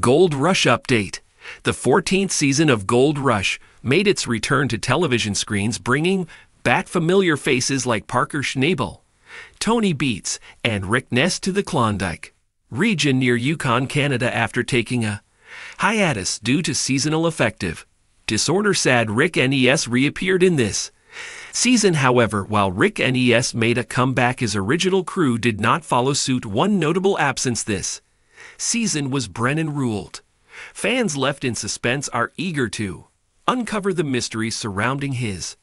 Gold Rush update. The 14th season of Gold Rush made its return to television screens, bringing back familiar faces like Parker Schnabel, Tony Beats, and Rick Ness to the Klondike region near Yukon, Canada, after taking a hiatus due to seasonal affective disorder. Sad Rick Ness reappeared in this season. However, while Rick Ness made a comeback, his original crew did not follow suit. One notable absence this season was Brennan Ruault. Fans left in suspense are eager to uncover the mystery surrounding his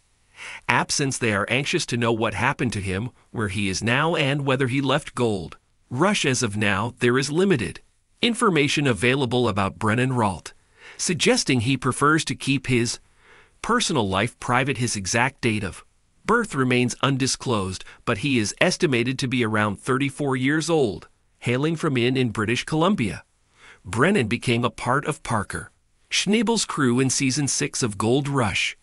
absence. They are anxious to know what happened to him, where he is now, and whether he left Gold Rush. As of now, there is limited information available about Brennan Ruault, suggesting he prefers to keep his personal life private. His exact date of birth remains undisclosed, but he is estimated to be around 34 years old, hailing from in British Columbia. Brennan became a part of Parker Schnabel's crew in Season 6 of Gold Rush.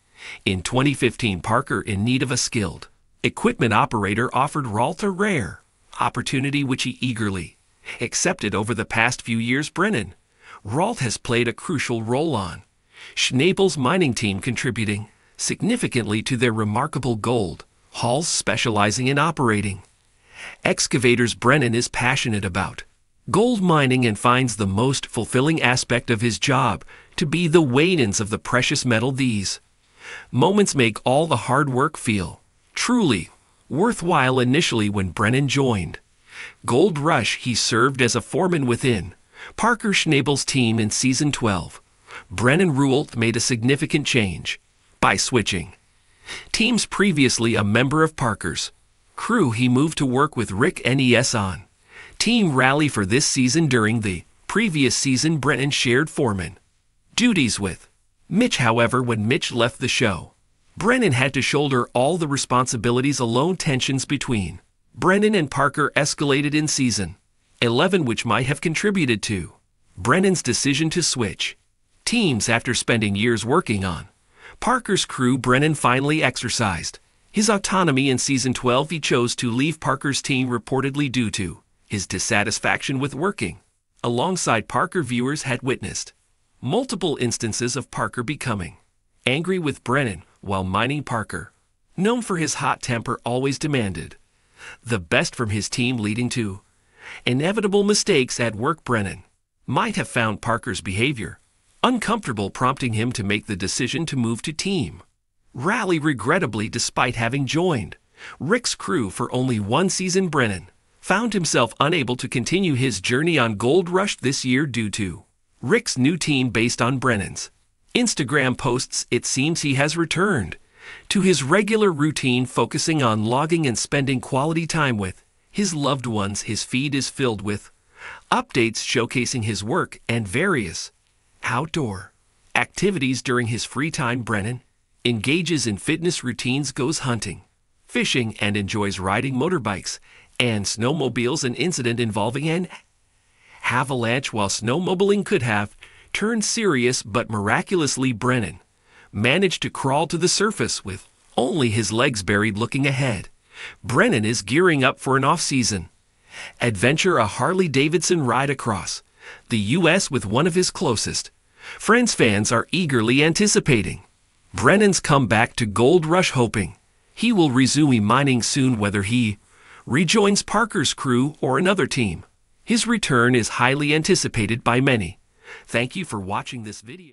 In 2015, Parker, in need of a skilled equipment operator, offered Ruault a rare opportunity, which he eagerly accepted. Over the past few years, Brennan Ruault has played a crucial role on Schnabel's mining team, contributing significantly to their remarkable gold hauls, specializing in operating excavators. Brennan is passionate about gold mining and finds the most fulfilling aspect of his job to be the weigh-ins of the precious metal. These moments make all the hard work feel truly worthwhile. Initially, when Brennan joined Gold Rush, he served as a foreman within Parker Schnabel's team. In Season 12, Brennan Ruault made a significant change by switching teams. Previously a member of Parker's crew, he moved to work with Rick Ness on Team Rally for this season. During the previous season, Brennan shared foreman duties with Mitch. However, when Mitch left the show, Brennan had to shoulder all the responsibilities alone. Tensions between Brennan and Parker escalated in Season 11, which might have contributed to Brennan's decision to switch teams. After spending years working on Parker's crew, Brennan finally exercised his autonomy. In Season 12, he chose to leave Parker's team, reportedly due to his dissatisfaction with working alongside Parker. Viewers had witnessed multiple instances of Parker becoming angry with Brennan while mining. Parker, known for his hot temper, always demanded the best from his team, leading to inevitable mistakes at work. Brennan might have found Parker's behavior uncomfortable, prompting him to make the decision to move to Team Rally. Regrettably, despite having joined Rick's crew for only one season, Brennan found himself unable to continue his journey on Gold Rush this year due to Rick's new team. Based on Brennan's Instagram posts, it seems he has returned to his regular routine, focusing on logging and spending quality time with his loved ones. His feed is filled with updates showcasing his work and various outdoor activities. During his free time, Brennan engages in fitness routines, goes hunting, fishing, and enjoys riding motorbikes and snowmobiles. An incident involving an avalanche while snowmobiling could have turned serious, but miraculously Brennan managed to crawl to the surface with only his legs buried. Looking ahead, Brennan is gearing up for an off-season adventure, a Harley-Davidson ride across the U.S. with one of his closest friends. Fans are eagerly anticipating Brennan's comeback to Gold Rush, hoping he will resume mining soon. Whether he rejoins Parker's crew or another team, his return is highly anticipated by many. Thank you for watching this video.